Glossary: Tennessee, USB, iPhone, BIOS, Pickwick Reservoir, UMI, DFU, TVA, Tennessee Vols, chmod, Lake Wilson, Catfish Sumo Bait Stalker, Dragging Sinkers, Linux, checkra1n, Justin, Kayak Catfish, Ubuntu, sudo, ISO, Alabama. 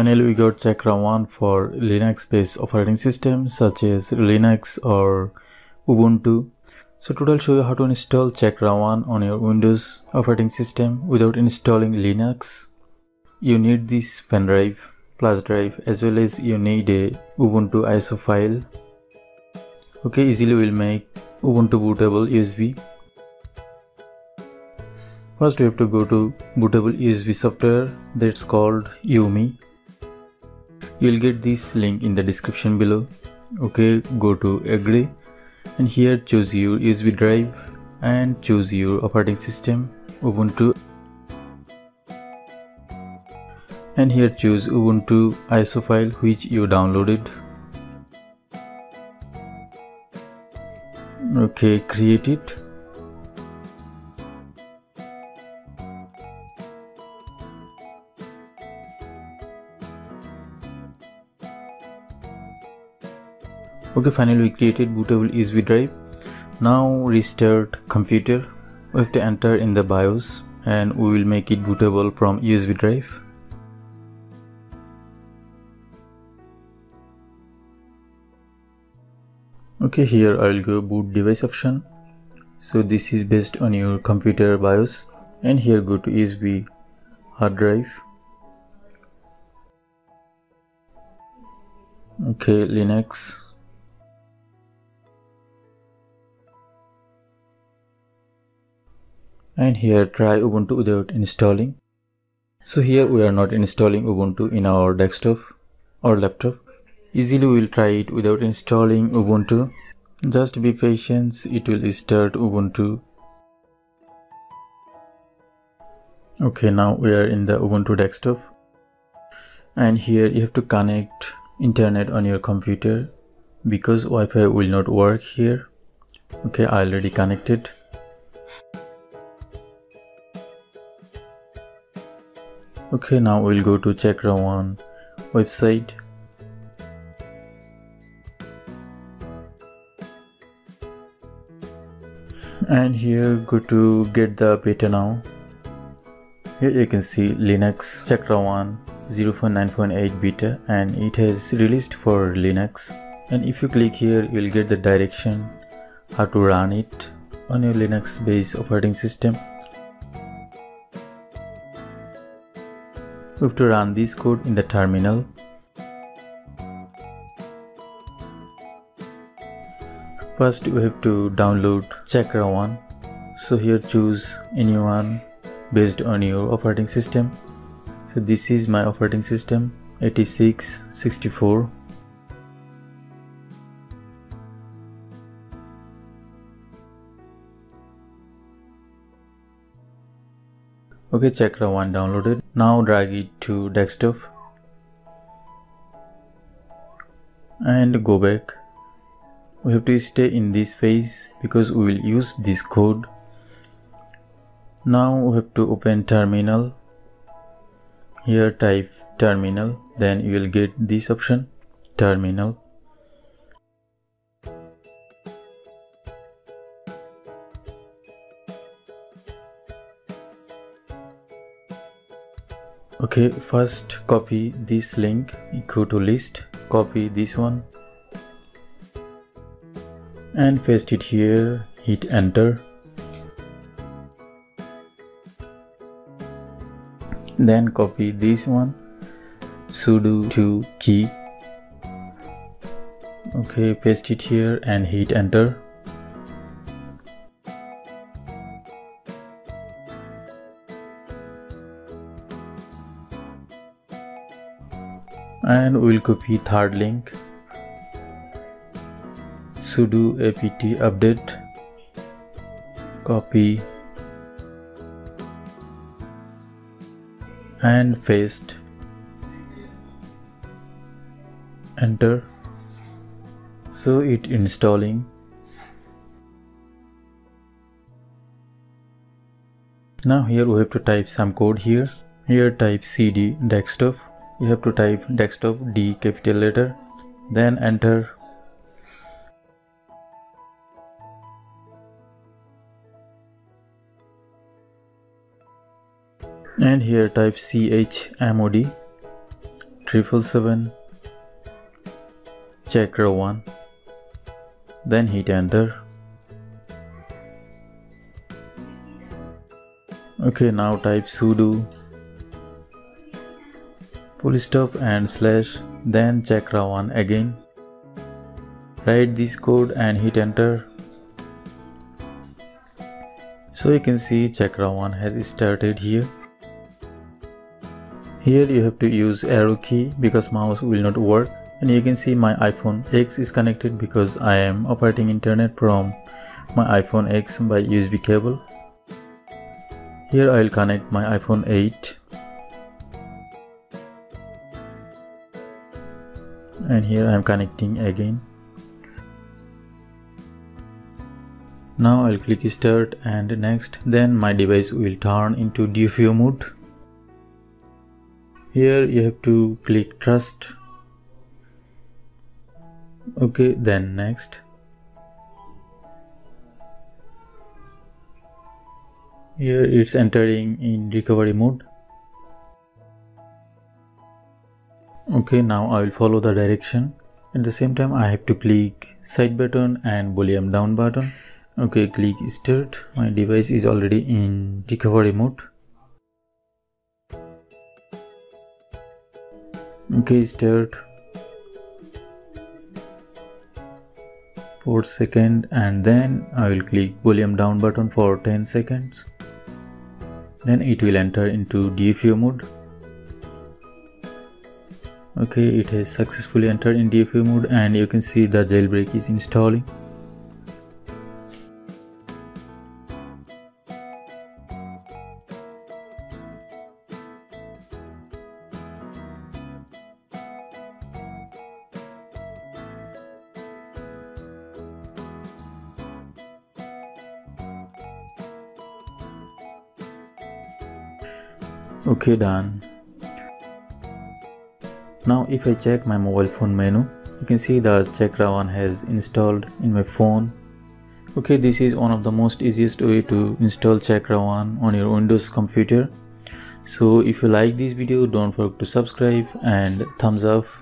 Finally, we got checkra1 for Linux-based operating systems such as Linux or Ubuntu. So today I'll show you how to install checkra1 on your Windows operating system without installing Linux. You need this pen drive, flash drive, as well as you need a Ubuntu ISO file. Okay, easily we'll make Ubuntu bootable USB. First we have to go to bootable USB software that's called UMI. You'll get this link in the description below. Okay, go to agree and here choose your USB drive and choose your operating system Ubuntu, and here choose Ubuntu ISO file which you downloaded. Okay, create it. Okay, finally we created bootable USB drive. Now restart computer. We have to enter in the BIOS and we will make it bootable from USB drive. Okay, here I will go boot device option. So this is based on your computer BIOS, and here go to USB hard drive. Okay, Linux. And here try Ubuntu without installing. So here we are not installing Ubuntu in our desktop or laptop. Easily we will try it without installing Ubuntu. Just be patient, it will start Ubuntu. Okay, now we are in the Ubuntu desktop. And here you have to connect internet on your computer because Wi-Fi will not work here. Okay, I already connected. Okay, now we'll go to checkra1n website. And here go to get the beta now. Here you can see Linux checkra1n 0.9.8 beta, and it has released for Linux. And if you click here, you'll get the direction how to run it on your Linux based operating system. We have to run this code in the terminal. First we have to download checkra1n. So here choose anyone based on your operating system. So this is my operating system 8664. Okay, checkra1n downloaded. Now drag it to desktop and go back. We have to stay in this phase because we will use this code. Now we have to open terminal. Here type terminal, then you will get this option terminal. Okay, first copy this link, go to list, copy this one and paste it here, hit enter. Then copy this one, sudo 2 key. Okay, paste it here and hit enter. And we'll copy third link, sudo apt update, copy and paste, enter. So it installing. Now here we have to type some code here. Here type cd desktop. You have to type desktop D capital letter, then enter. And here type chmod, 777 checkra1n, then hit enter. Okay, now type sudo full stop and slash, then checkra1n again. Write this code and hit enter. So you can see checkra1n has started here. Here you have to use arrow key because mouse will not work, and you can see my iPhone X is connected because I am operating internet from my iPhone X by USB cable. Here I will connect my iPhone 8. And here I am connecting again. Now I will click start and next, then my device will turn into DFU mode. Here you have to click trust. Okay, then next. Here it's entering in recovery mode. Okay, now I will follow the direction. At the same time I have to click side button and volume down button. Okay, click start. My device is already in recovery mode. Okay, start. 4 seconds, and then I will click volume down button for 10 seconds. Then it will enter into DFU mode. Okay, it has successfully entered in DFU mode, and you can see the jailbreak is installing. Okay, done. Now if I check my mobile phone menu, you can see that checkra1n has installed in my phone. Okay, this is one of the most easiest way to install checkra1n on your Windows computer. So if you like this video, don't forget to subscribe and thumbs up.